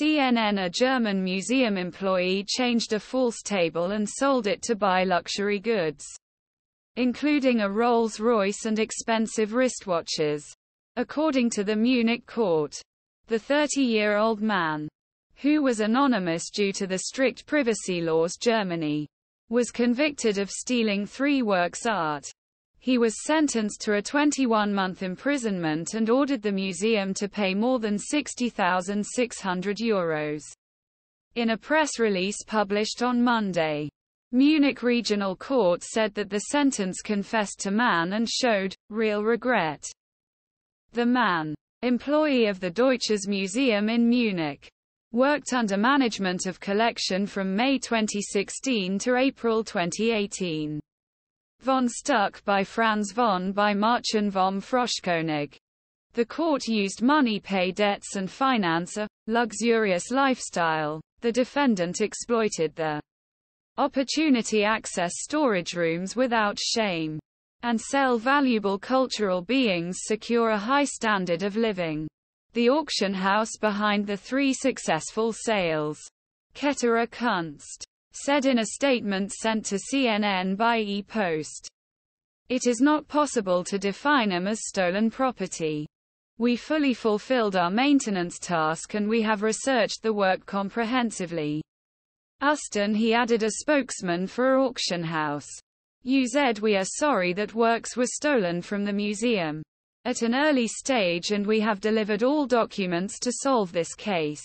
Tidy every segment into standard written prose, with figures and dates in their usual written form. CNN, a German museum employee, changed a false table and sold it to buy luxury goods, including a Rolls-Royce and expensive wristwatches. According to the Munich court, the 30-year-old man, who was anonymous due to the strict privacy laws Germany, was convicted of stealing 3 works art. He was sentenced to a 21-month imprisonment and ordered the museum to pay more than €60,600. In a press release published on Monday, Munich Regional Court said that the sentence confessed to man and showed real regret. The man, employee of the Deutsches Museum in Munich, worked under management of collection from May 2016 to April 2018. Von Stuck by Franz von by Märchen vom Froschkönig. The court used money, pay debts and finance a luxurious lifestyle. The defendant exploited the opportunity access storage rooms without shame and sell valuable cultural beings, secure a high standard of living. The auction house behind the 3 successful sales, Ketterer Kunst, said in a statement sent to CNN by e-post, "It is not possible to define them as stolen property. We fully fulfilled our maintenance task and we have researched the work comprehensively." Uston, he added, a spokesman for auction house, said, "We are sorry that works were stolen from the museum at an early stage and we have delivered all documents to solve this case."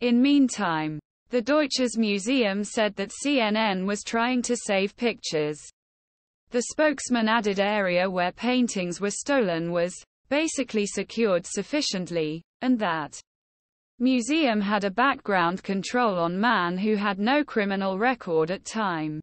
In meantime, the Deutsches Museum said that CNN was trying to save pictures. The spokesman added, "Area where paintings were stolen was basically secured sufficiently, and that museum had a background control on man who had no criminal record at time."